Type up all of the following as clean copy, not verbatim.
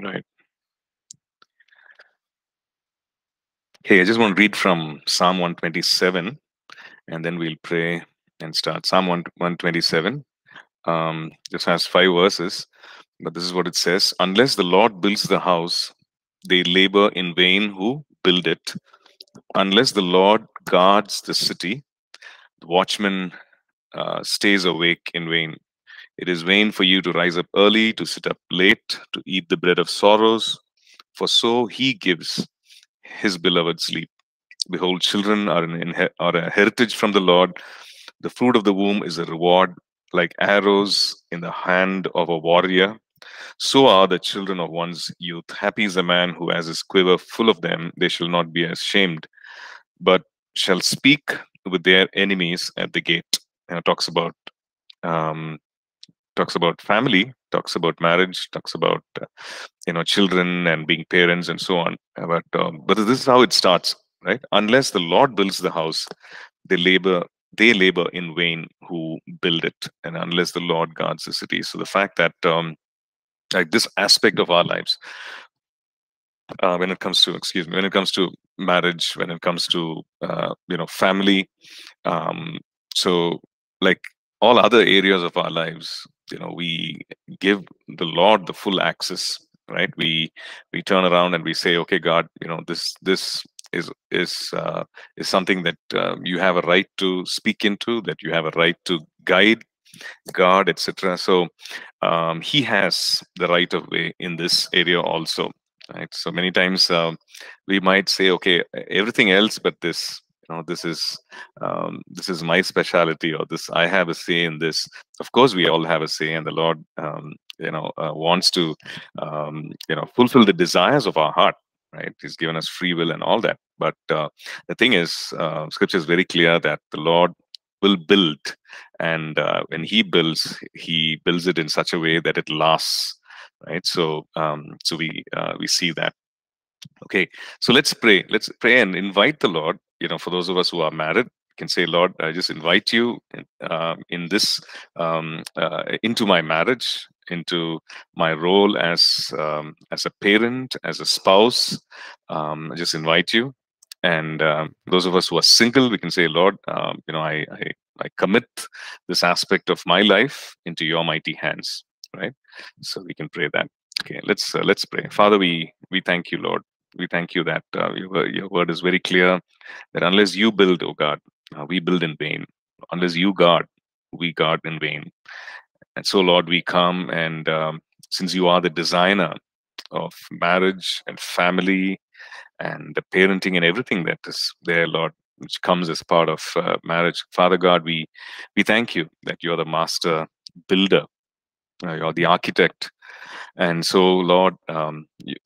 Right. Hey, I just want to read from Psalm 127, and then we'll pray and start. Psalm 127 just has 5 verses, but this is what it says. Unless the Lord builds the house, they labor in vain who build it. Unless the Lord guards the city, the watchman stays awake in vain. It is vain for you to rise up early, to sit up late, to eat the bread of sorrows, for so he gives his beloved sleep. Behold, children are a heritage from the Lord. The fruit of the womb is a reward, like arrows in the hand of a warrior. So are the children of one's youth. Happy is the man who has his quiver full of them. They shall not be ashamed, but shall speak with their enemies at the gate. And it talks about family, talks about marriage, talks about children and being parents and so on. But this is how it starts, right? Unless the Lord builds the house, they labor in vain who build it, and unless the Lord guards the city. So the fact that like this aspect of our lives, when it comes to, when it comes to marriage, when it comes to family, so like all other areas of our lives, we give the Lord the full access, right? We turn around and we say, okay, God, this is something that you have a right to speak into, that you have a right to guide, guard, etc. So he has the right of way in this area also, right? So many times we might say, okay, everything else but this, this is my specialty, or this, I have a say in this. Of course, we all have a say, and the Lord, wants to, fulfill the desires of our heart. Right? He's given us free will and all that. But the thing is, Scripture is very clear that the Lord will build, and when He builds it in such a way that it lasts. Right? So, we see that. Okay, so let's pray. Let's pray and invite the Lord. For those of us who are married, you can say, Lord, I just invite you in this, into my marriage, into my role as a parent, as a spouse. I just invite you. And those of us who are single, we can say, Lord, I commit this aspect of my life into your mighty hands. Right? So we can pray that. Okay, let's pray. Father, we thank you, Lord. We thank you that your word is very clear, that unless you build, oh God, we build in vain. Unless you guard, we guard in vain. And so, Lord, we come, and since you are the designer of marriage and family and the parenting and everything that is there, Lord, which comes as part of marriage, Father God, we thank you that you're the master builder, you're the architect. And so, Lord,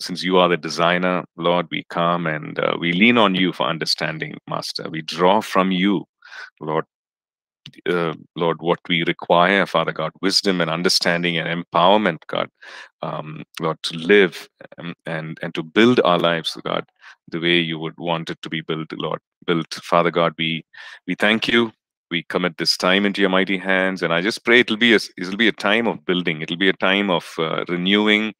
since you are the designer, Lord, we come and we lean on you for understanding, Master. We draw from you, Lord, what we require, Father God, wisdom and understanding and empowerment, God, Lord, to live and to build our lives, God, the way you would want it to be built, Lord. Built, Father God, we thank you. We commit this time into your mighty hands, and I just pray it'll be a time of building. It'll be a time of renewing.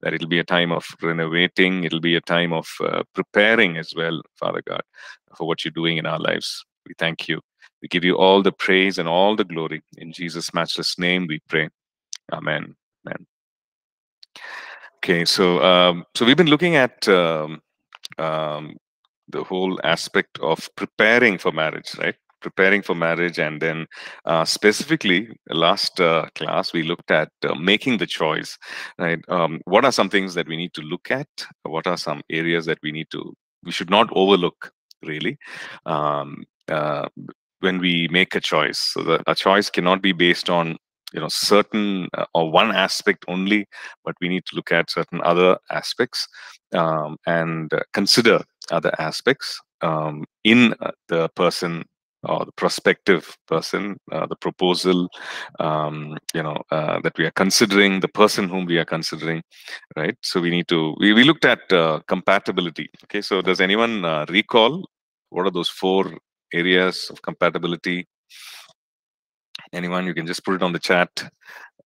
That it'll be a time of renovating. It'll be a time of preparing as well, Father God, for what you're doing in our lives. We thank you. We give you all the praise and all the glory. In Jesus' matchless name, we pray. Amen. Amen. Okay, so we've been looking at the whole aspect of preparing for marriage, right? Preparing for marriage, and then specifically last class we looked at making the choice, right? What are some things that we need to look at? What are some areas that we should not overlook, really, when we make a choice? So that a choice cannot be based on certain or one aspect only, but we need to look at certain other aspects and consider other aspects in the person, or the prospective person, the proposal, that we are considering, the person whom we are considering, right? So we looked at compatibility. Okay, so does anyone recall what are those 4 areas of compatibility? Anyone, you can just put it on the chat.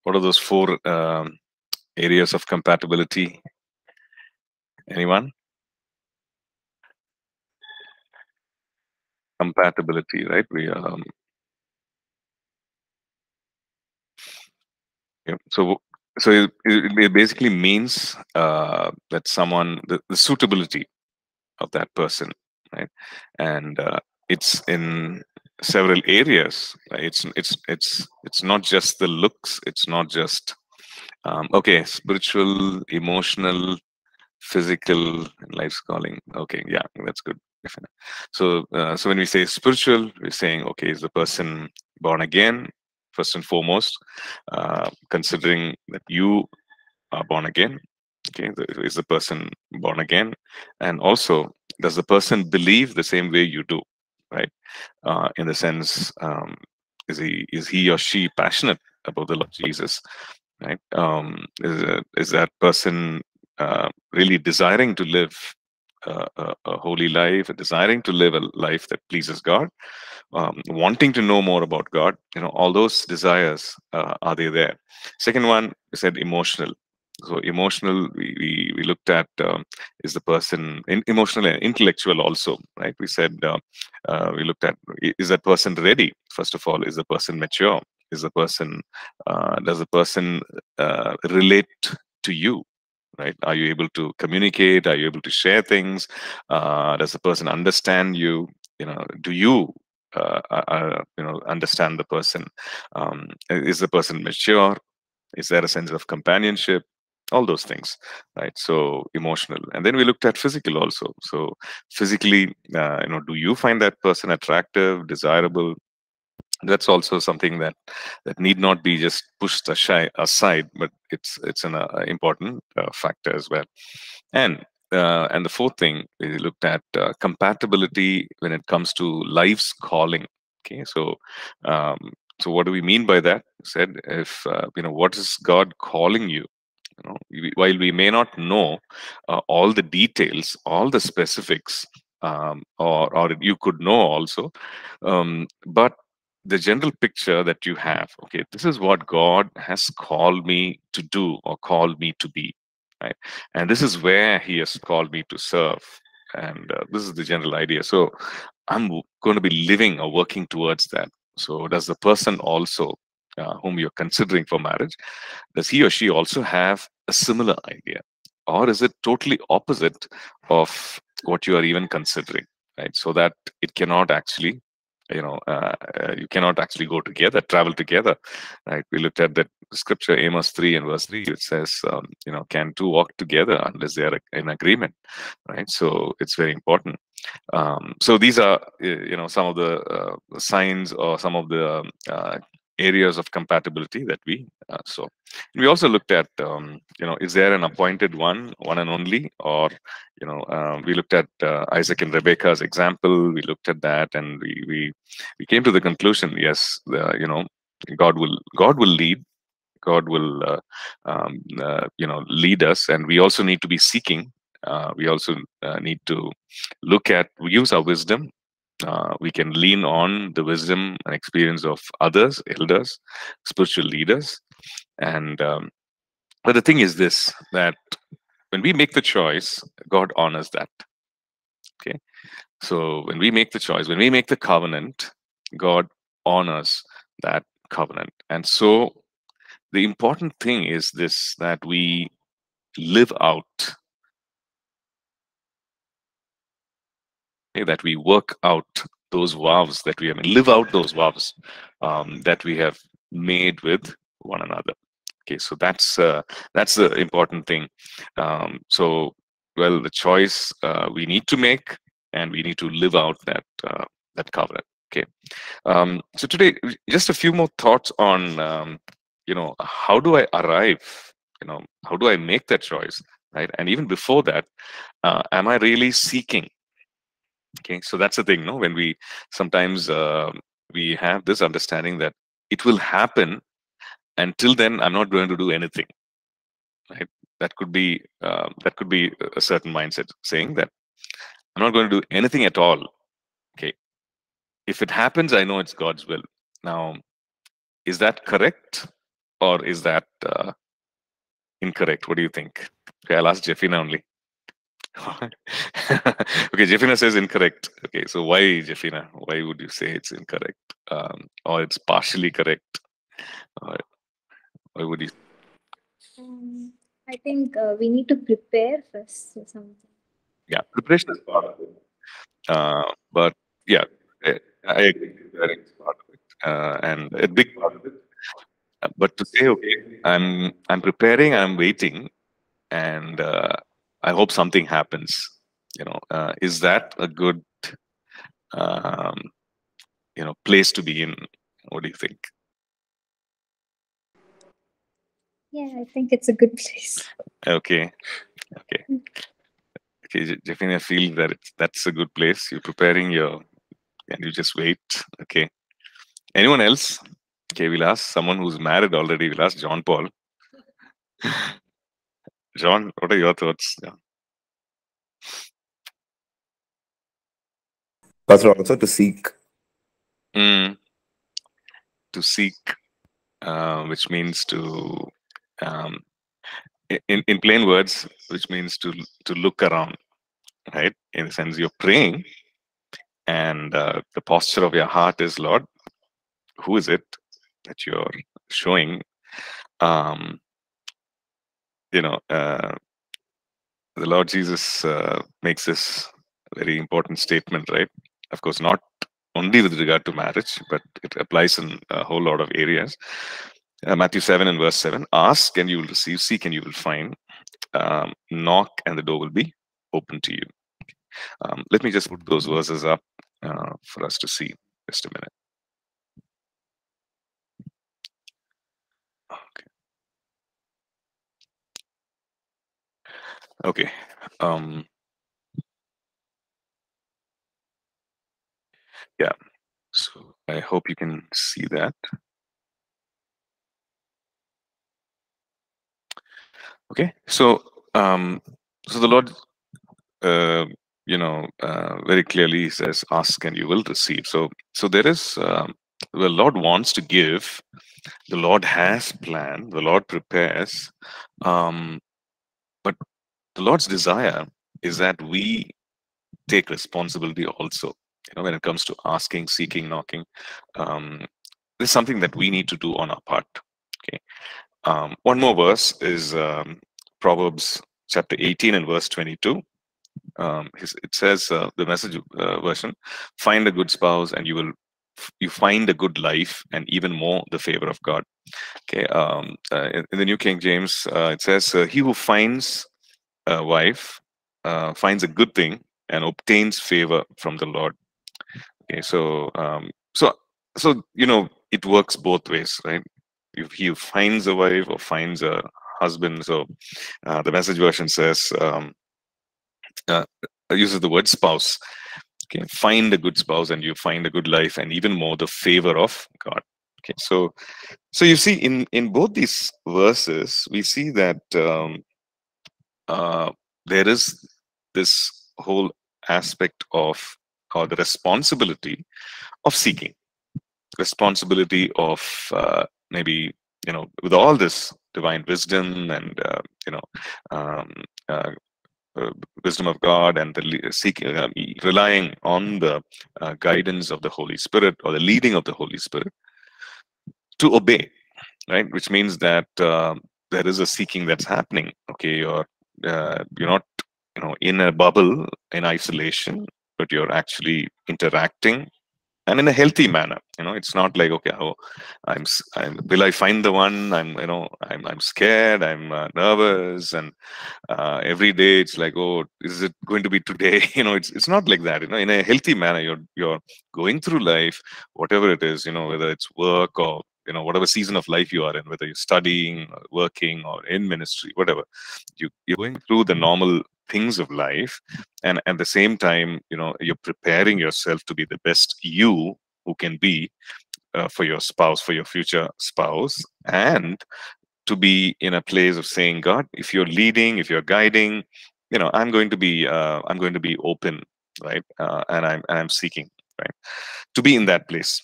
What are those 4 areas of compatibility? Anyone? Compatibility, right? We yeah. So it basically means that someone, the suitability of that person, right? And it's in several areas. Right? It's not just the looks. It's not just okay, spiritual, emotional, physical, and life's calling. Okay, yeah, that's good. So, so when we say spiritual, we're saying, okay, is the person born again? First and foremost, considering that you are born again, okay, is the person born again? And also, does the person believe the same way you do, right? In the sense, is he or she passionate about the Lord Jesus, right? Is that person really desiring to live a holy life, desiring to live a life that pleases God, wanting to know more about God, you know, all those desires, are they there? Second one, we said emotional. So emotional, we looked at, is the person emotional and intellectual also, right? We said, we looked at, is that person ready? First of all, is the person mature? Is the person, does the person relate to you? Right? Are you able to communicate? Are you able to share things? Does the person understand you? You know, do you you know, understand the person? Is the person mature? Is there a sense of companionship? All those things, right? So emotional, and then we looked at physical also. So physically, you know, do you find that person attractive, desirable? That's also something that need not be just pushed aside, but it's an important factor as well. And the fourth thing we looked at, compatibility when it comes to life's calling. Okay, so so what do we mean by that? I said, if you know, what is God calling you? You know, while we may not know all the details, all the specifics, or you could know also, but the general picture that you have, okay, this is what God has called me to do or called me to be, right? And this is where he has called me to serve. And this is the general idea. So I'm going to be living or working towards that. So does the person also whom you're considering for marriage, does he or she also have a similar idea? Or is it totally opposite of what you are even considering, right? So that it cannot actually, you know, you cannot actually go together, travel together, right? We looked at that scripture, Amos 3 and verse 3, it says, you know, can two walk together unless they are in agreement, right? So it's very important. So these are, you know, some of the signs or some of the areas of compatibility that we saw. We also looked at, you know, is there an appointed one, one and only, or, you know, we looked at Isaac and Rebekah's example. We looked at that, and we came to the conclusion, yes, you know, God will lead, God will, you know, lead us, and we also need to be seeking. We also need to look at, we use our wisdom. We can lean on the wisdom and experience of others, elders, spiritual leaders. And but the thing is this, that when we make the choice, God honors that. Okay, so when we make the choice, when we make the covenant, God honors that covenant. And so the important thing is this, that we live out, that we work out those vows that we have, live out those vows that we have made with one another. Okay, so that's the important thing. So, well, the choice we need to make, and we need to live out that that covenant. Okay, so today just a few more thoughts on you know, how do I arrive? You know, how do I make that choice? Right, and even before that, am I really seeking? Okay, so that's the thing, no? When we sometimes we have this understanding that it will happen, until then I'm not going to do anything, right? That could be a certain mindset, saying that I'm not going to do anything at all. Okay, if it happens, I know it's God's will. Now, is that correct or is that incorrect? What do you think? Okay, I'll ask Jeffina only. God. Okay, Jeffina says incorrect. Okay, so why, Jeffina? Why would you say it's incorrect? Or it's partially correct? Why would you? I think we need to prepare first for something. Yeah, preparation is part of it. But yeah, I agree. Preparing is part of it, and a big part of it. But to say, okay, I'm preparing, I'm waiting, and I hope something happens. You know, is that a good, you know, place to be in? What do you think? Yeah, I think it's a good place. Okay, okay, okay. Jeffina feels that that's a good place. You're preparing your, and you just wait. Okay. Anyone else? Okay, we'll ask someone who's married already. We'll ask John Paul. John, what are your thoughts? Yeah. That's also to seek. Mm. To seek, which means to, in plain words, which means to look around, right? In the sense, you're praying, and the posture of your heart is, Lord, who is it that you're showing? You know, the Lord Jesus makes this very important statement, right? Of course, not only with regard to marriage, but it applies in a whole lot of areas. Matthew 7 and verse 7, ask and you will receive, seek and you will find, knock and the door will be open to you. Let me just put those verses up for us to see. Just a minute. Okay. Yeah. So I hope you can see that. Okay. So, so the Lord, very clearly he says, "Ask and you will receive." So there is the Lord wants to give. The Lord has planned. The Lord prepares. But the Lord's desire is that we take responsibility also. You know, when it comes to asking, seeking, knocking, this is something that we need to do on our part. Okay. One more verse is Proverbs chapter 18 and verse 22. It says, the Message version: "Find a good spouse, and you find a good life, and even more the favor of God." Okay. In the New King James, it says, "He who finds a wife finds a good thing and obtains favor from the Lord." Okay, so you know, it works both ways, right? If he finds a wife or finds a husband, so the Message version says, uses the word spouse. Okay, find a good spouse and you find a good life, and even more the favor of God. Okay, so you see, in both these verses, we see that. There is this whole aspect of, or the responsibility of seeking, responsibility of maybe, you know, with all this divine wisdom and wisdom of God, and the seeking, relying on the guidance of the Holy Spirit, or the leading of the Holy Spirit, to obey, right? Which means that there is a seeking that's happening. Okay, you're not, you know, in a bubble, in isolation, but you're actually interacting, and in a healthy manner. You know, it's not like, okay, oh, will I find the one? I'm scared, I'm nervous, and every day it's like, oh, is it going to be today? You know, it's not like that. You know, in a healthy manner, you're going through life, whatever it is. You know, whether it's work or, you know, whatever season of life you are in, whether you're studying, or working, or in ministry, whatever, you're going through the normal things of life, and at the same time, you know, you're preparing yourself to be the best you who can be for your spouse, for your future spouse, and to be in a place of saying, God, if you're leading, if you're guiding, you know, I'm going to be open, right, and I'm seeking, right, to be in that place.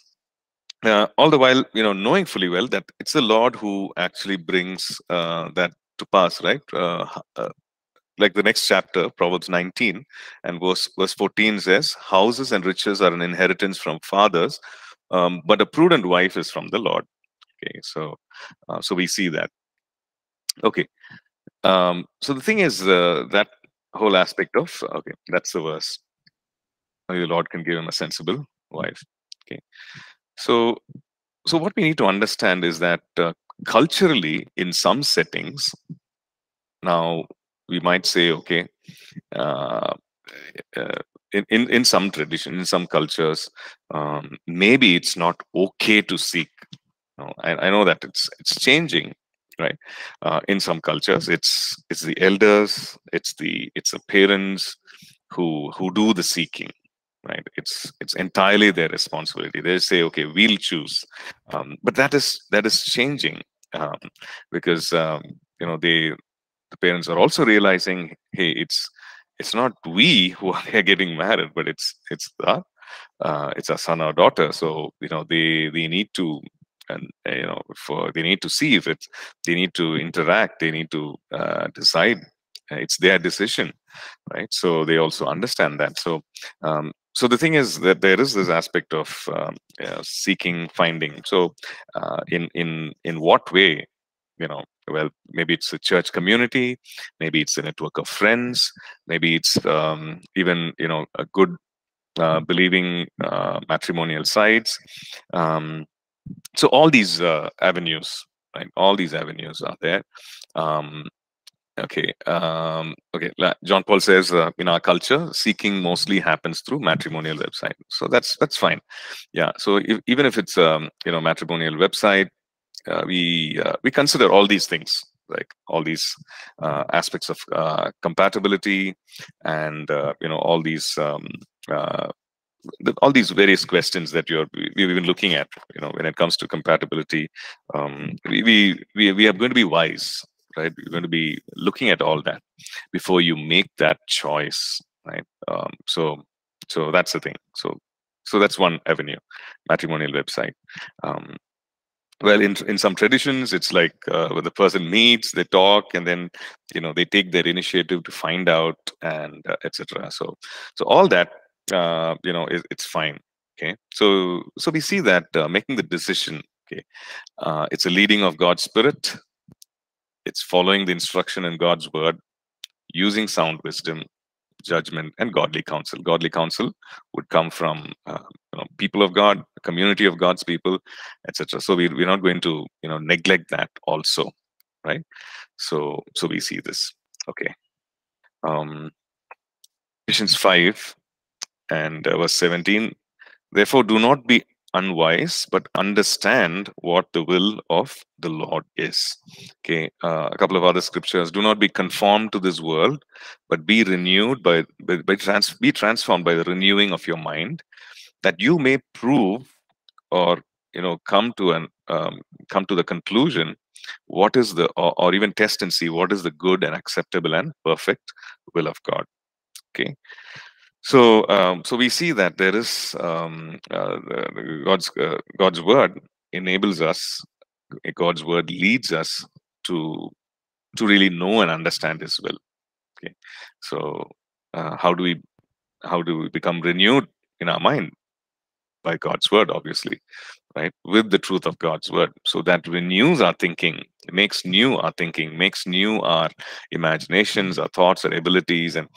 All the while, you know, knowing fully well that it's the Lord who actually brings that to pass, right? like the next chapter, Proverbs 19 and verse 14 says, houses and riches are an inheritance from fathers, but a prudent wife is from the Lord. Okay, so we see that. Okay, so the thing is that whole aspect of, okay, that's the verse. The Lord can give him a sensible wife. Okay, so what we need to understand is that culturally, in some settings, now we might say, okay, in some tradition, in some cultures, maybe it's not okay to seek. No, I know that it's changing, right? In some cultures, it's the elders, it's the parents who do the seeking. Right, it's entirely their responsibility. They say, okay, we'll choose, but that is changing because the parents are also realizing, hey, it's not we who are getting married, but it's our son or daughter. So they need to, and they need to see if it's, they need to interact, they need to decide. It's their decision, right? So they also understand that. So. So the thing is that there is this aspect of seeking, finding. So in what way, well, maybe it's a church community, maybe it's a network of friends, maybe it's even, a good believing matrimonial sites. So all these avenues, right? All these avenues are there. Okay. John Paul says, in our culture, seeking mostly happens through matrimonial website. So that's fine. Yeah. So even if it's matrimonial website, we consider all these things, like all these aspects of compatibility, and all these all these various questions that we've been looking at. When it comes to compatibility, we are going to be wise. Right, you're going to be looking at all that before you make that choice, right? So that's the thing. So that's one avenue, matrimonial website. Well, in some traditions, it's like when the person meets, they talk, and then they take their initiative to find out, and etc. So all that it's fine. Okay, so we see that making the decision. Okay, it's a leading of God's Spirit. It's following the instruction in God's word, using sound wisdom, judgment, and godly counsel. Godly counsel would come from people of God, community of God's people, etc. So we're not going to neglect that also, right? So we see this. Okay, Ephesians 5 and verse 17. Therefore, do not be unwise, but understand what the will of the Lord is. Okay, a couple of other scriptures. Do not be conformed to this world, but be renewed be transformed by the renewing of your mind, that you may prove, or come to the conclusion, what is the, or even test and see what is the good and acceptable and perfect will of God. Okay. So we see that there is God's word enables us. God's word leads us to really know and understand His will. Okay, so how do we become renewed in our mind? By God's word, obviously, right? With the truth of God's word. So that renews our thinking, makes new our thinking, makes new our imaginations, our thoughts, our abilities. And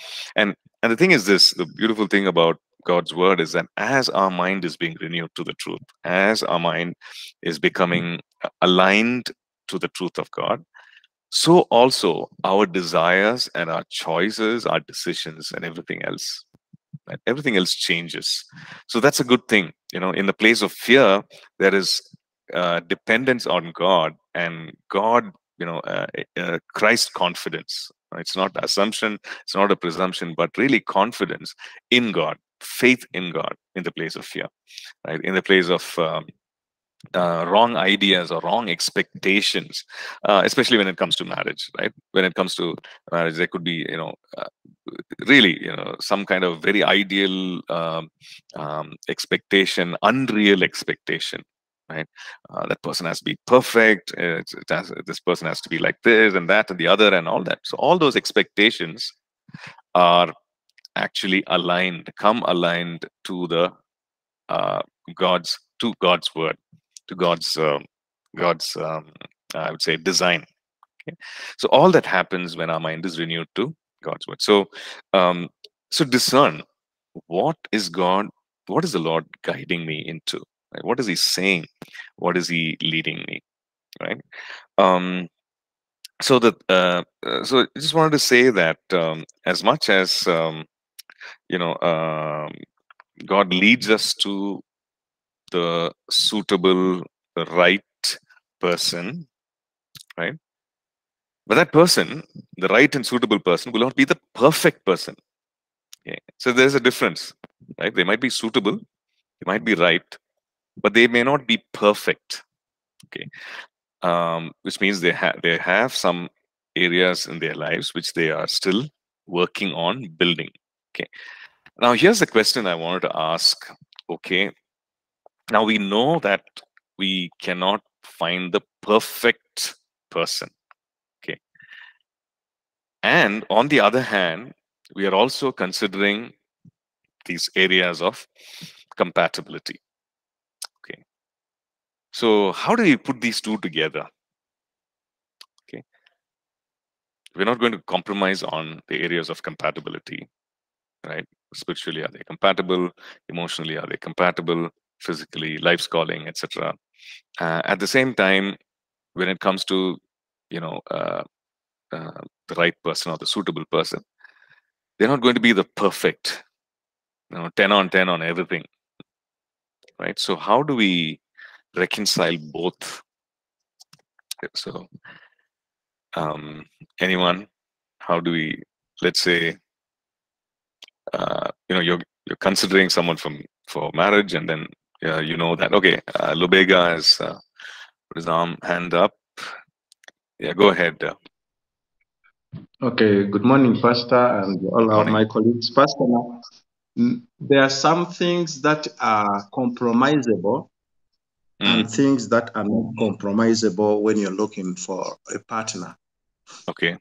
the thing is this, the beautiful thing about God's word is that as our mind is being renewed to the truth, as our mind is becoming aligned to the truth of God, so also our desires and our choices, our decisions and everything else. Right? Everything else changes. So that's a good thing. In the place of fear, there is dependence on God, and God, Christ confidence. It's not assumption, it's not a presumption, but really confidence in God, faith in God in the place of fear, right? In the place of wrong ideas or wrong expectations, especially when it comes to marriage, right? When it comes to marriage, there could be, really, some kind of very ideal expectation, unreal expectation, right? That person has to be perfect. This person has to be like this and that and the other and all that. So all those expectations are actually aligned, come aligned to the God's word, to God's I would say design. Okay? So all that happens when our mind is renewed to God's word. So discern what is God, what is the Lord guiding me into? Right? What is He saying? What is He leading me? Right. So I just wanted to say that as much as God leads us to the suitable, the right person, right? But that person, the right and suitable person, will not be the perfect person. Okay? So there's a difference, right? They might be suitable, they might be right, but they may not be perfect. Okay. Which means they have some areas in their lives which they are still working on building. Okay. Now here's the question I wanted to ask. Okay. Now we know that we cannot find the perfect person. Okay. And on the other hand, we are also considering these areas of compatibility. Okay. So how do we put these two together? Okay. We're not going to compromise on the areas of compatibility, right? Spiritually, are they compatible? Emotionally, are they compatible? Physically, life's calling, etc. At the same time, when it comes to, the right person or the suitable person, they're not going to be the perfect, 10 on 10 on everything, right? So how do we reconcile both? So anyone, how do we, let's say, you're considering someone for marriage, and then you know that, okay, Lubega has put his hand up. Yeah, go ahead. Okay, good morning, Pastor, and all of my colleagues. Pastor, there are some things that are compromisable and things that are not compromisable when you're looking for a partner. Okay.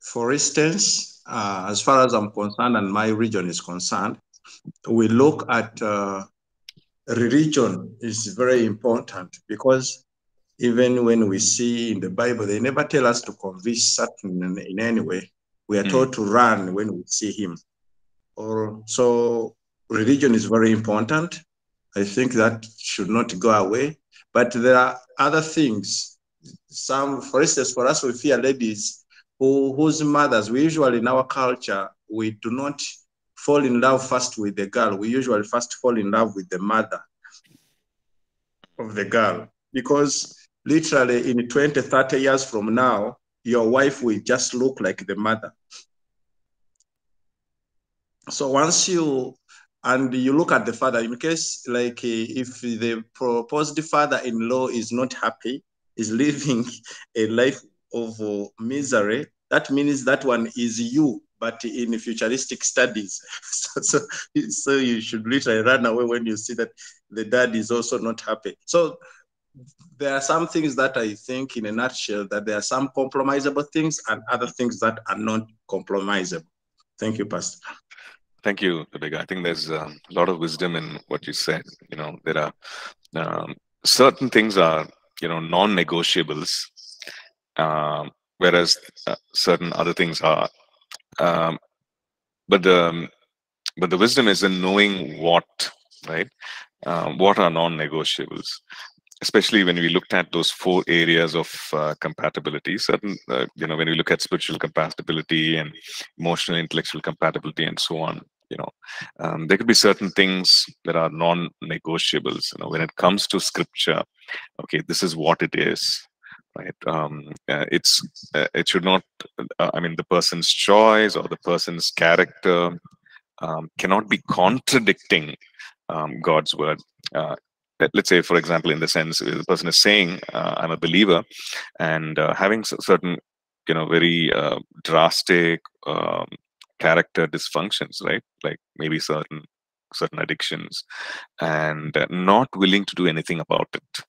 For instance, as far as I'm concerned and my region is concerned, we look at religion is very important, because even when we see in the Bible, they never tell us to convince Satan in any way. We are told to run when we see him. So religion is very important. I think that should not go away. But there are other things. Some, for instance, for us, we fear ladies whose mothers, we usually in our culture, we do not fall in love first with the girl. We usually first fall in love with the mother of the girl, because literally in 20, 30 years from now, your wife will just look like the mother. So once you look at the father, in case, like if the proposed father-in-law is not happy, is living a life of misery, that means that one is you, but in futuristic studies. So you should literally run away when you see that the dad is also not happy. So there are some things that I think, in a nutshell, that there are some compromisable things and other things that are not compromisable. Thank you, Pastor. Thank you, Rebecca. I think there's a lot of wisdom in what you said. There are certain things are, non-negotiables, whereas certain other things are. But the wisdom is in knowing what, right? What are non-negotiables? Especially when we looked at those four areas of compatibility, when we look at spiritual compatibility and emotional, intellectual compatibility and so on, there could be certain things that are non-negotiables, when it comes to scripture. Okay, this is what it is, right? It should not, the person's choice or the person's character cannot be contradicting God's word. Let's say, for example, in the sense the person is saying, I'm a believer, and having certain, very drastic character dysfunctions, right? Like maybe certain certain addictions, and not willing to do anything about it.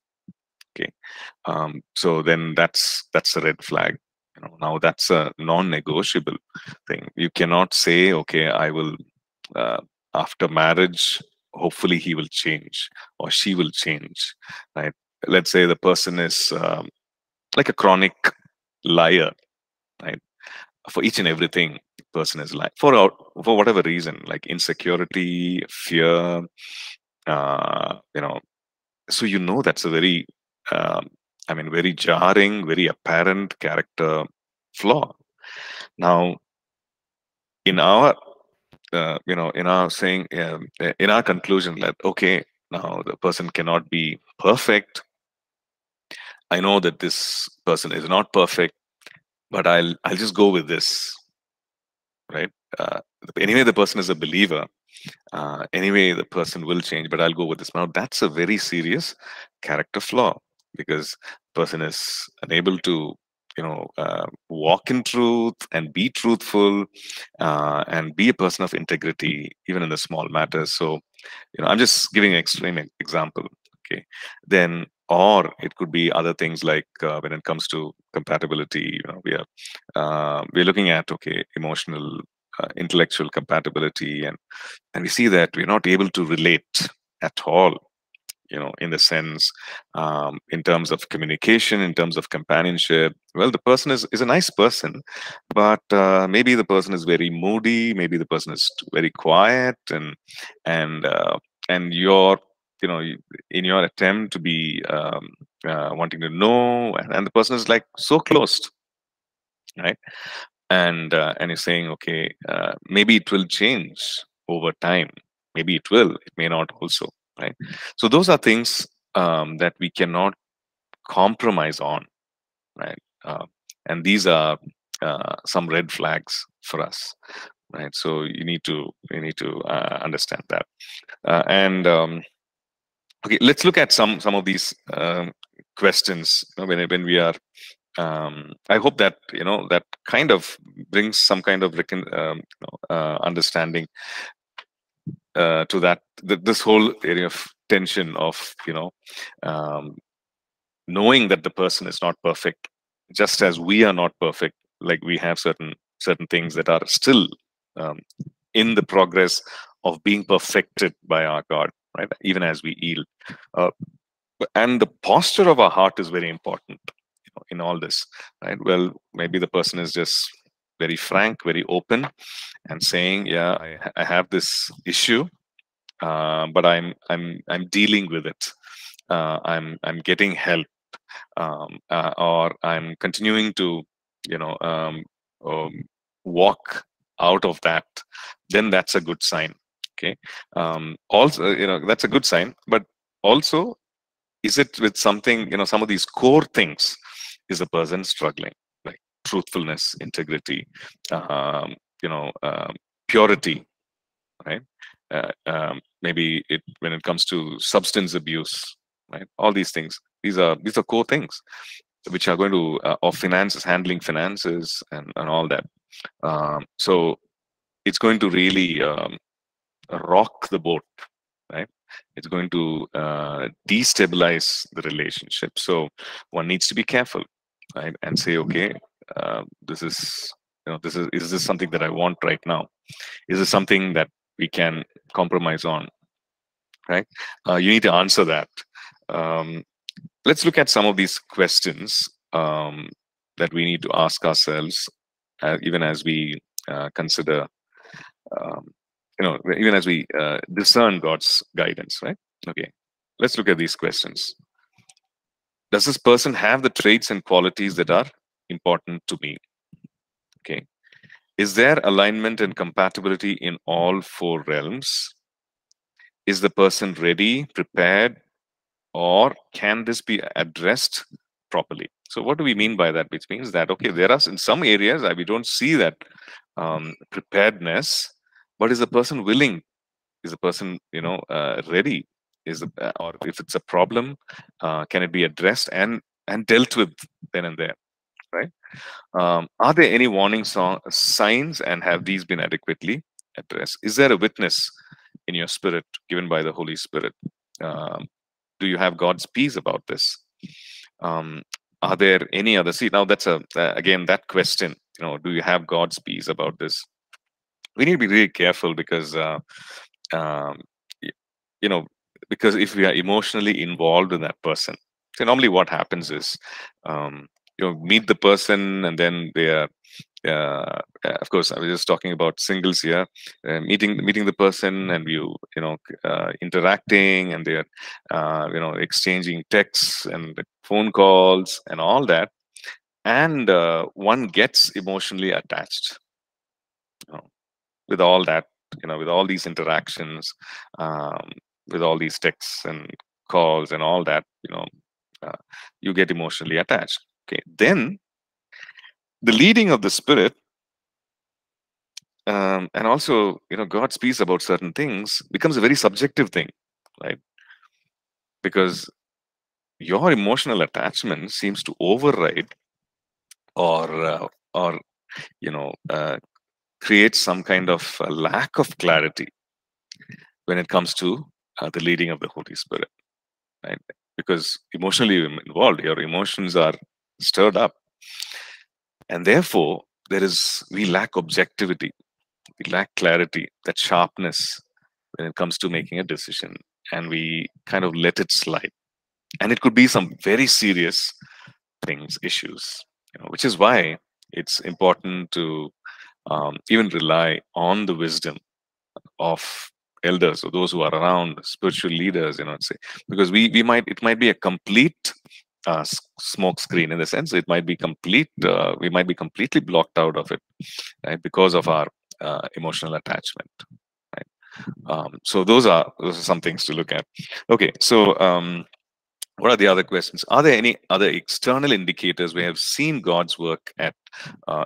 Okay, so then that's a red flag. You know, now that's a non-negotiable thing. You cannot say, okay, I will after marriage, hopefully he will change or she will change. Right? Let's say the person is like a chronic liar, right? For each and everything, the person is lying for whatever reason, like insecurity, fear, you know. So you know that's a very, I mean, very jarring, very apparent character flaw. Now, in our, you know, in our saying, in our conclusion that okay, now the person cannot be perfect. I know that this person is not perfect, but I'll just go with this, right? Anyway, the person is a believer. Anyway, the person will change, but I'll go with this. Now, that's a very serious character flaw, because the person is unable to, you know, walk in truth and be truthful and be a person of integrity, even in the small matters. So, you know, I'm just giving an extreme example. Okay, then. Or it could be other things like when it comes to compatibility, you know, we're looking at okay, emotional, intellectual compatibility, and we see that we're not able to relate at all, you know, in the sense, in terms of communication, in terms of companionship. Well, the person is a nice person, but maybe the person is very moody, maybe the person is very quiet, and you're, you know, in your attempt to be wanting to know, and the person is like so closed, right? And you're saying, okay, maybe it will change over time. Maybe it will. It may not also, right? So those are things that we cannot compromise on, right? And these are some red flags for us, right? So you need to understand that, and. Okay, let's look at some of these questions, you know, when we are. I hope that you know that kind of brings some kind of understanding to that this whole area of tension of, you know, knowing that the person is not perfect, just as we are not perfect. Like we have certain things that are still in the progress of being perfected by our God. Right, even as we yield, and the posture of our heart is very important, you know, in all this. Right? Well, maybe the person is just very frank, very open, and saying, "Yeah, I have this issue, but I'm dealing with it. I'm getting help, or I'm continuing to, you know, walk out of that." Then that's a good sign. Okay. Also, you know, that's a good sign. But also, is it with something, you know, some of these core things? Is the person struggling, like truthfulness, integrity, you know, purity, right? Maybe it when it comes to substance abuse, right? All these things. These are core things, which are going to or finances, handling finances, and all that. So it's going to really rock the boat, right? It's going to destabilize the relationship. So one needs to be careful, right? And say, okay, is this something that I want right now? Is this something that we can compromise on, right? You need to answer that. Let's look at some of these questions that we need to ask ourselves, even as we consider. You know, even as we discern God's guidance, right? Okay, let's look at these questions. Does this person have the traits and qualities that are important to me? Okay. Is there alignment and compatibility in all four realms? Is the person ready, prepared, or can this be addressed properly? So what do we mean by that? Which means that, okay, there are in some areas that we don't see that preparedness. But is the person willing? Is the person, you know, ready? Is the, or if it's a problem, can it be addressed and dealt with then and there, right? Are there any warning signs, and have these been adequately addressed? Is there a witness? in your spirit, given by the Holy Spirit? Do you have God's peace about this? Are there any other? See, now that's again that question. You know, do you have God's peace about this? We need to be really careful because, you know, because if we are emotionally involved in that person, so normally what happens is, you know, meet the person and then they are. Of course, I was just talking about singles here. Meeting the person and you know, interacting, and they're you know, exchanging texts and phone calls and all that, and one gets emotionally attached, you know, with all that, you know, with all these interactions, with all these texts and calls and all that, you know, you get emotionally attached. Okay, then. The leading of the Spirit, and also, you know, God's peace about certain things becomes a very subjective thing, right? Because your emotional attachment seems to override, or you know, create some kind of lack of clarity when it comes to the leading of the Holy Spirit, right? Because emotionally involved, your emotions are stirred up. And therefore, we lack objectivity, we lack clarity, that sharpness when it comes to making a decision, and we kind of let it slide. And it could be some very serious things, issues, you know, which is why it's important to even rely on the wisdom of elders or those who are around, spiritual leaders, you know, say, because it might be a complete smoke screen, in the sense it might be complete, we might be completely blocked out of it, right, because of our emotional attachment, right? So those are some things to look at. Okay, so what are the other questions? Are there any other external indicators we have seen God's work at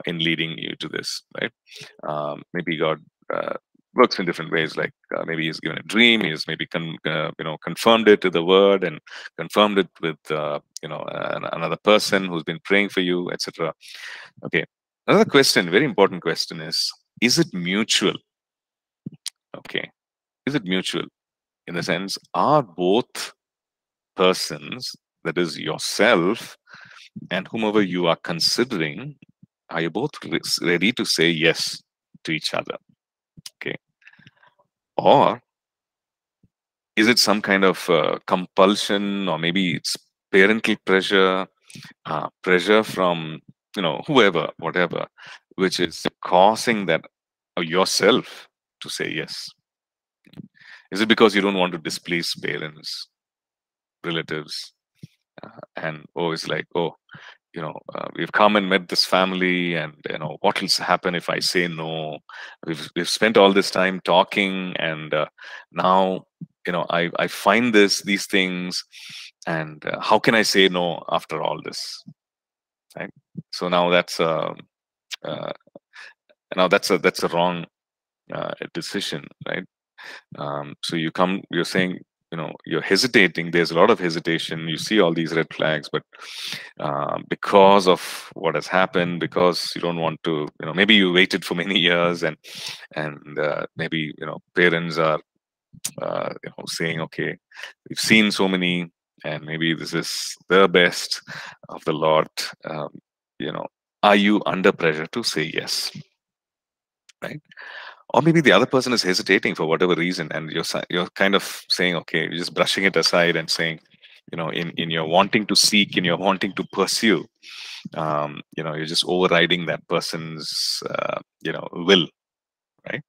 in leading you to this, right? Maybe God works in different ways, like maybe he's given a dream, he's maybe you know, confirmed it to the Word and confirmed it with you know, another person who's been praying for you, etc. Okay, another question, very important question, is it mutual? Okay, is it mutual in the sense, are both persons, that is yourself and whomever you are considering, are you both ready to say yes to each other? Okay, or is it some kind of compulsion, or maybe it's parental pressure, pressure from, you know, whoever, whatever, which is causing that yourself to say yes? Is it because you don't want to displease parents, relatives, and always like, oh, you know, we've come and met this family, and you know what will happen if I say no? We've spent all this time talking, and now you know I find these things, and how can I say no after all this? Right. So now that's a wrong decision, right? So you're saying, you know, you're hesitating, there's a lot of hesitation, you see all these red flags, but because of what has happened, because you don't want to, you know, maybe you waited for many years, and maybe, you know, parents are you know, saying, okay, we've seen so many, and maybe this is the best of the lot. You know, are you under pressure to say yes, right? Or maybe the other person is hesitating for whatever reason, and you're kind of saying, okay, you're just brushing it aside and saying, you know, in your wanting to seek, in your wanting to pursue, you know, you're just overriding that person's, you know, will, right?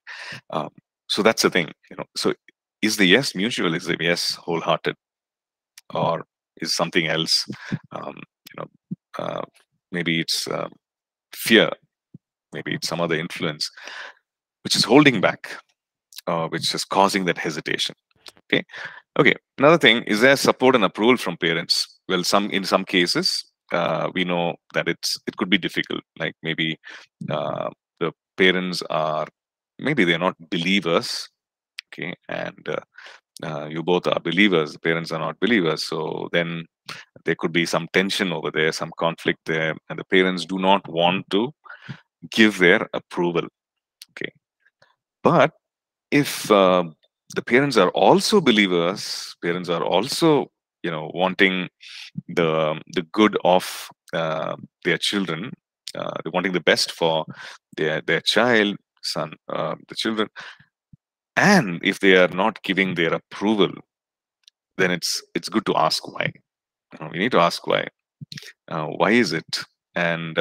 So that's the thing, you know. So is the yes mutual? Is the yes wholehearted, or is something else? You know, maybe it's fear, maybe it's some other influence, which is holding back, which is causing that hesitation. Okay, okay. Another thing is, there support and approval from parents? Well, in some cases, we know that it could be difficult. Like maybe the parents are, maybe they're not believers. Okay, and you both are believers. The parents are not believers, so then there could be some tension over there, some conflict there, and the parents do not want to give their approval. But if the parents are also believers. Parents are also, you know, wanting the good of their children, wanting the best for their child, son, the children. And if they are not giving their approval, then it's good to ask why. You know, we need to ask why. Why is it? And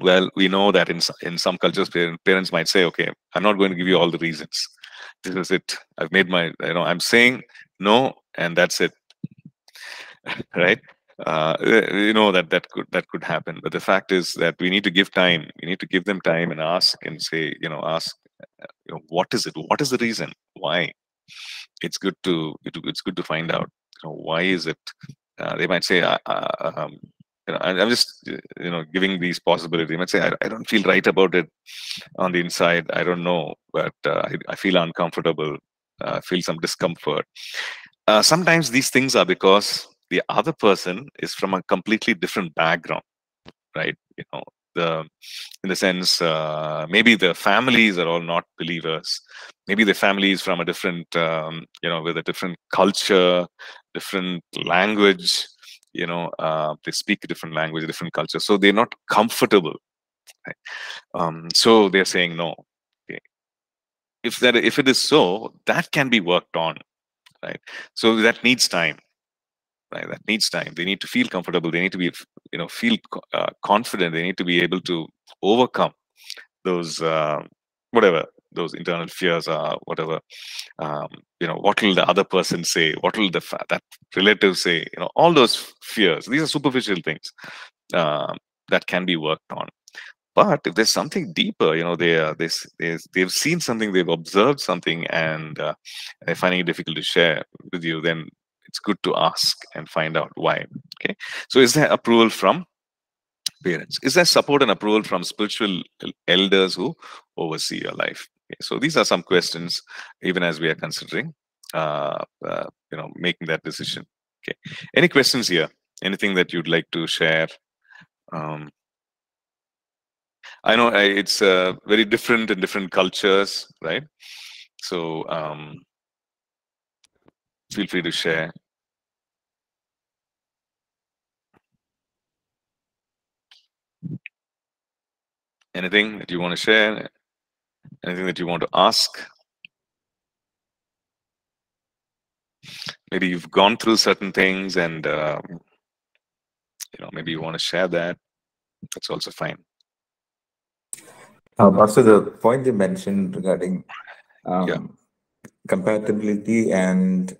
well, we know that in some cultures, parents might say, "Okay, I'm not going to give you all the reasons. This is it. I've made my, you know, I'm saying no, and that's it." Right? You know that could happen. But the fact is that we need to give time. We need to give them time and ask and say, you know, ask, you know, what is it? What is the reason? Why? It's good to find out. You know, why is it? They might say, you know, I'm just, you know, giving these possibilities. They might say, I don't feel right about it on the inside. I don't know, but I feel uncomfortable. I feel some discomfort. Sometimes these things are because the other person is from a completely different background, right? You know, in the sense, maybe the families are all not believers. Maybe the family is from a different, you know, with a different culture, different language. You know, they speak a different language, a different culture, so they're not comfortable. Right? So they're saying no. Okay. If it is so, that can be worked on, right? So that needs time, right? That needs time. They need to feel comfortable. They need to be, you know, feel confident. They need to be able to overcome those whatever those internal fears are. Whatever, you know, what will the other person say? What will that relative say? You know, all those fears. These are superficial things that can be worked on. But if there's something deeper, you know, they've seen something, they've observed something, and they're finding it difficult to share with you, then it's good to ask and find out why. Okay. So, is there approval from parents? Is there support and approval from spiritual elders who oversee your life? Okay, so these are some questions, even as we are considering, you know, making that decision. Okay, any questions here? Anything that you'd like to share? I know it's very different in different cultures, right? So feel free to share. Anything that you want to share? Anything that you want to ask? Maybe you've gone through certain things and, you know, maybe you want to share that. That's also fine. Also, the point you mentioned regarding compatibility and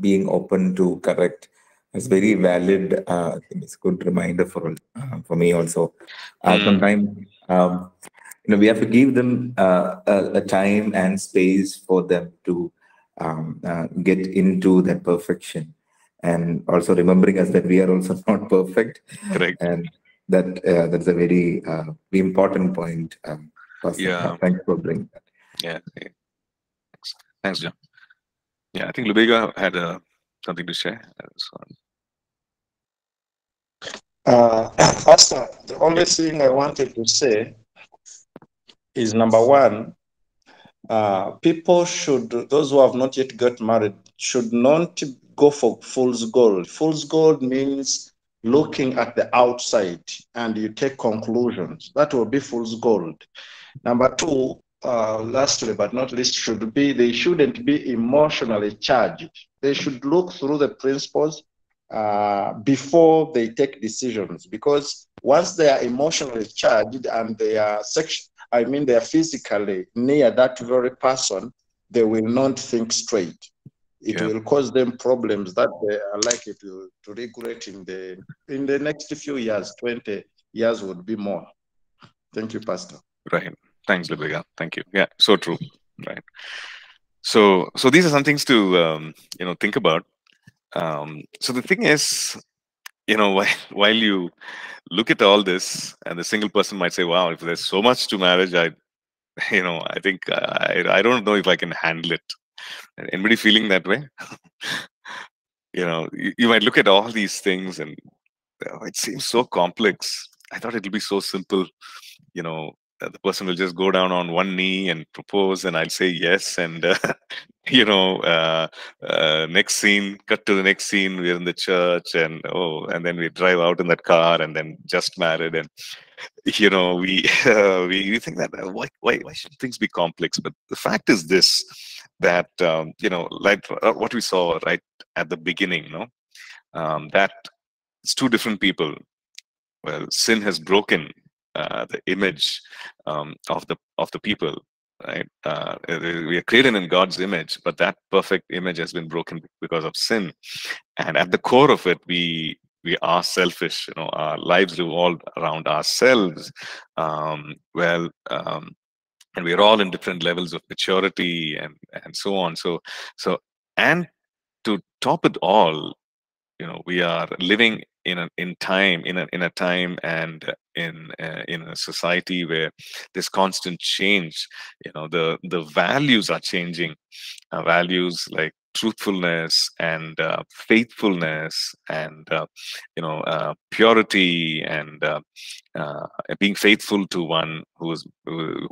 being open to correct is very valid. I think it's a good reminder for me also. Sometimes, you know, we have to give them a time and space for them to get into that perfection, and also remembering us that we are also not perfect. Correct. And that's a very important point. Thanks for bringing that. Yeah. Thanks, John. Yeah, I think Lubega had something to share. Pastor, the only thing I wanted to say is, number one, people should, those who have not yet got married, should not go for fool's gold. Fool's gold means looking at the outside and you take conclusions. That will be fool's gold. Number two, lastly but not least, they shouldn't be emotionally charged. They should look through the principles before they take decisions, because once they are emotionally charged and they are they are physically near that very person, they will not think straight. It will cause them problems that they are likely to regret in the next few years. 20 years would be more. Thank you, Pastor. Right. Thanks, Lubega. Thank you. Yeah, so true. Right. So these are some things to you know, think about. So the thing is, you know, while you look at all this, and the single person might say, "Wow, if there's so much to marriage, I think I don't know if I can handle it." Anybody feeling that way? You know, you might look at all these things, and it seems so complex. I thought it'll be so simple. You know, the person will just go down on one knee and propose, and I'll say yes. And, next scene, cut to the next scene, we're in the church, and then we drive out in that car, and then just married. And, we think that, why should things be complex? But the fact is this, that, like what we saw right at the beginning, no, that it's two different people. Well, sin has broken the image of the people, right? We are created in God's image, but that perfect image has been broken because of sin. And at the core of it, we are selfish. You know, our lives revolve around ourselves. And we're all in different levels of maturity and so on. So and to top it all, we are living in a time and in a society where there's constant change. The values are changing, values like truthfulness and faithfulness and purity and being faithful to one whom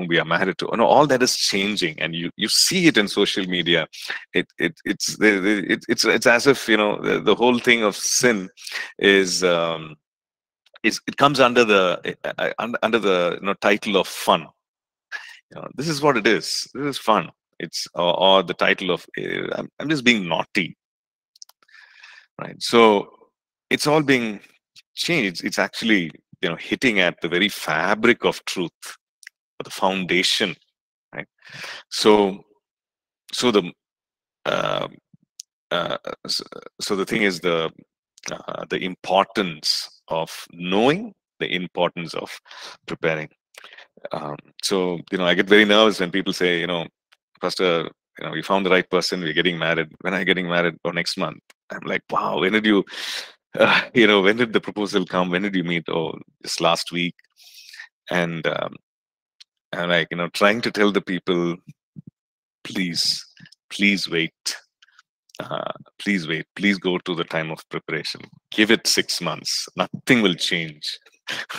we are married to. All that is changing, and you see it in social media. It's as if the whole thing of sin is it comes under the title of fun. This is what it is. This is fun. Or the title of I'm just being naughty, right? So it's all being changed. It's actually hitting at the very fabric of truth, or the foundation, right? So the thing is the importance of knowing, the importance of preparing. I get very nervous when people say, Pastor, we found the right person. We're getting married. When are you getting married? Or next month? I'm like, wow. When did you, when did the proposal come? When did you meet? Oh, just last week. And I'm like, trying to tell the people, please wait. Please wait. Please go to the time of preparation. Give it 6 months. Nothing will change.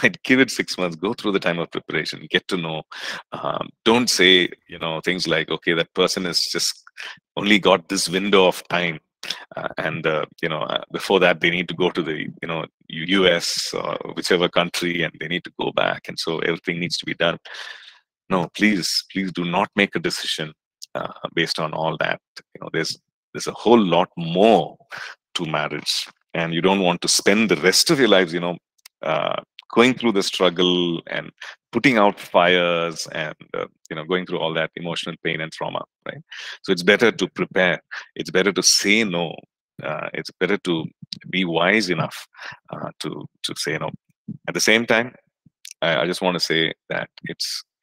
Right, give it 6 months. Go through the time of preparation. Get to know. Don't say, things like, okay, that person has just only got this window of time, before that they need to go to the, U.S. or whichever country, and they need to go back, and so everything needs to be done. No, please do not make a decision based on all that. There's a whole lot more to marriage, and you don't want to spend the rest of your lives, going through the struggle and putting out fires and going through all that emotional pain and trauma, right? So it's better to prepare. It's better to say no. It's better to be wise enough to say no. At the same time, I just want to say that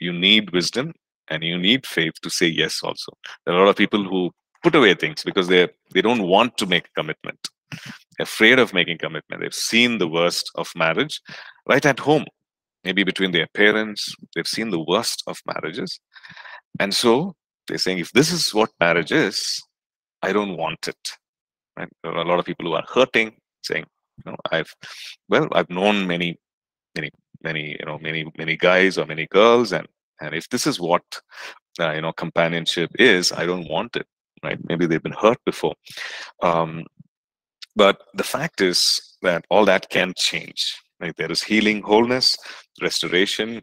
you need wisdom and you need faith to say yes. Also, there are a lot of people who put away things because they don't want to make a commitment. Afraid of making commitment. They've seen the worst of marriage right at home, maybe between their parents. They've seen the worst of marriages. And so they're saying, if this is what marriage is, I don't want it. Right? There are a lot of people who are hurting, saying, I've known many guys or many girls, and if this is what companionship is, I don't want it. Right? Maybe they've been hurt before. But the fact is that all that can change. Right? There is healing, wholeness, restoration,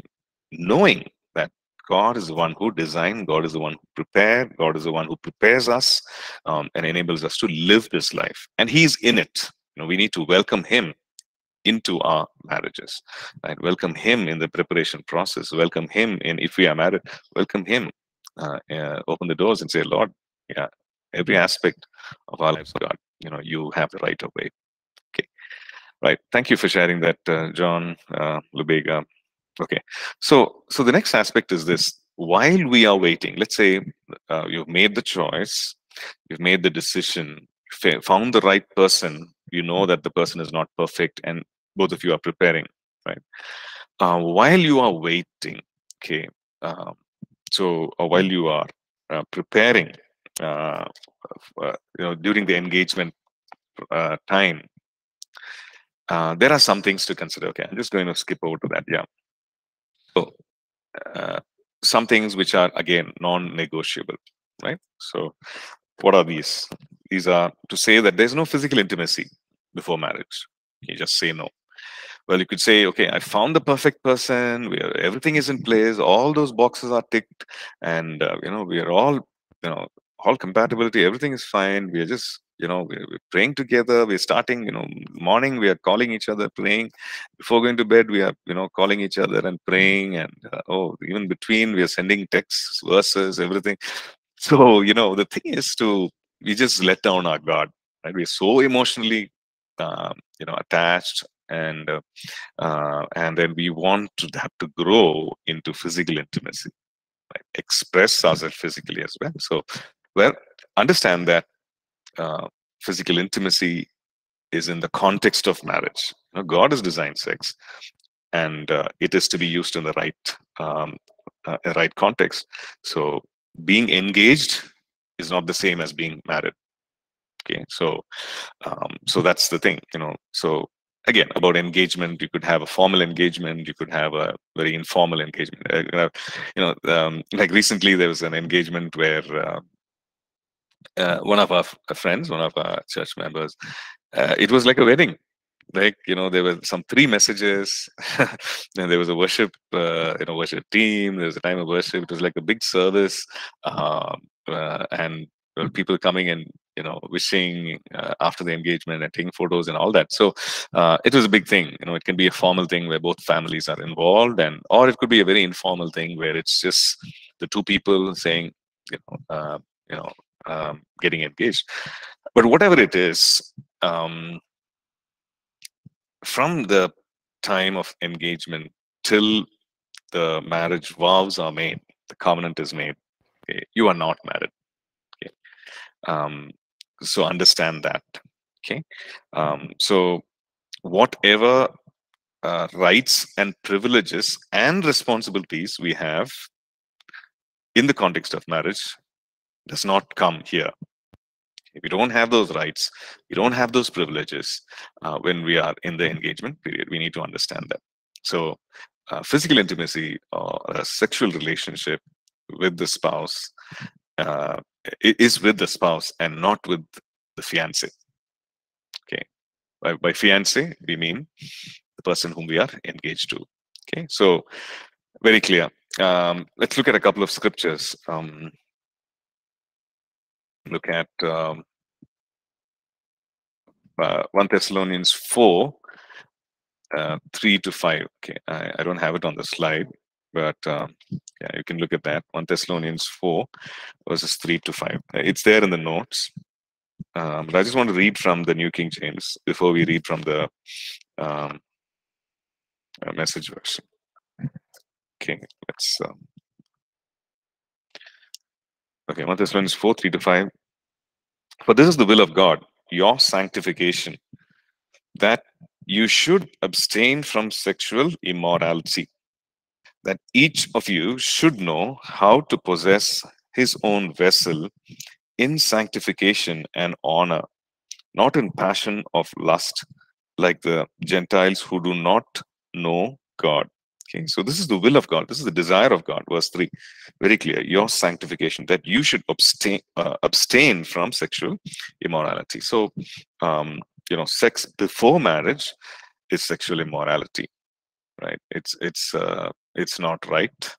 knowing that God is the one who designed, God is the one who prepared, God is the one who prepares us and enables us to live this life. And He's in it. We need to welcome Him into our marriages. Right? Welcome Him in the preparation process. Welcome Him in, if we are married, welcome Him. Open the doors and say, Lord, every aspect of our lives, God, you have the right of way. Okay, right. Thank you for sharing that, John Lubega. Okay, so the next aspect is this: while we are waiting, let's say you've made the choice, you've made the decision, found the right person. You know that the person is not perfect, and both of you are preparing, right? While you are waiting, okay. While you are preparing. During the engagement time, there are some things to consider. Okay, I'm just going to skip over to that. Yeah. So some things which are, again, non-negotiable, right? So what are these? These are to say that there's no physical intimacy before marriage. You just say no. Well, you could say, okay, I found the perfect person, where everything is in place, all those boxes are ticked, and we are all, all compatibility, everything is fine. We are just, we're praying together. We're starting, morning we are calling each other, praying. Before going to bed, we are, calling each other and praying. And even between, we are sending texts, verses, everything. So, the thing is we just let down our guard, right? We're so emotionally, attached. And then we want to have to grow into physical intimacy, right? Express ourselves physically as well. So, well, understand that physical intimacy is in the context of marriage. God has designed sex, and it is to be used in the right context. So, being engaged is not the same as being married. Okay, so so that's the thing, So. Again, about engagement, you could have a formal engagement, you could have a very informal engagement. Like recently there was an engagement where one of our friends, one of our church members, it was like a wedding. Like, there were some 3 messages, and there was a worship, worship team, there was a time of worship. It was like a big service, and people coming and, wishing after the engagement and taking photos and all that. So it was a big thing. It can be a formal thing where both families are involved, or it could be a very informal thing where it's just the 2 people saying, getting engaged. But whatever it is, from the time of engagement till the marriage vows are made, the covenant is made, okay, you are not married. So understand that, okay? So whatever rights and privileges and responsibilities we have in the context of marriage does not come here. Okay? We don't have those rights. We don't have those privileges when we are in the engagement period. We need to understand that. So physical intimacy or a sexual relationship with the spouse is with the spouse and not with the fiancé. Okay, by fiancé we mean the person whom we are engaged to. Okay, so very clear. Let's look at a couple of scriptures. Look at 1 Thessalonians 4:3-5. Okay, I don't have it on the slide, but yeah, you can look at that. 1 Thessalonians 4:3-5. It's there in the notes. But I just want to read from the New King James before we read from the message version. Okay, let's. Okay, 1 Thessalonians 4:3-5. For this is the will of God, your sanctification, that you should abstain from sexual immorality, that each of you should know how to possess his own vessel in sanctification and honor, not in passion of lust, like the Gentiles who do not know God. Okay, so this is the will of God. This is the desire of God. Verse 3, very clear. Your sanctification, that you should abstain from sexual immorality. So, sex before marriage is sexual immorality, right? It's not right,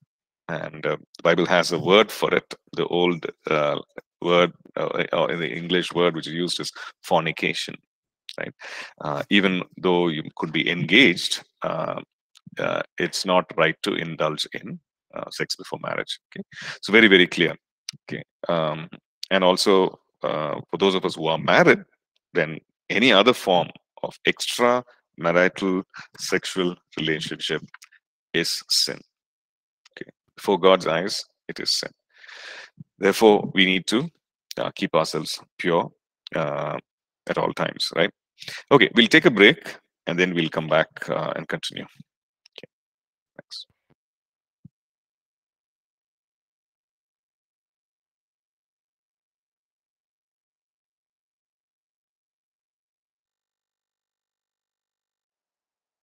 and the Bible has a word for it. The old word, or in the English word which is used, is fornication, right? Even though you could be engaged, it's not right to indulge in sex before marriage. Okay, so very, very clear. Okay, and also for those of us who are married, then any other form of extramarital sexual relationship is sin. Okay. For God's eyes, it is sin. Therefore, we need to keep ourselves pure at all times, right? Okay, we'll take a break and then we'll come back and continue.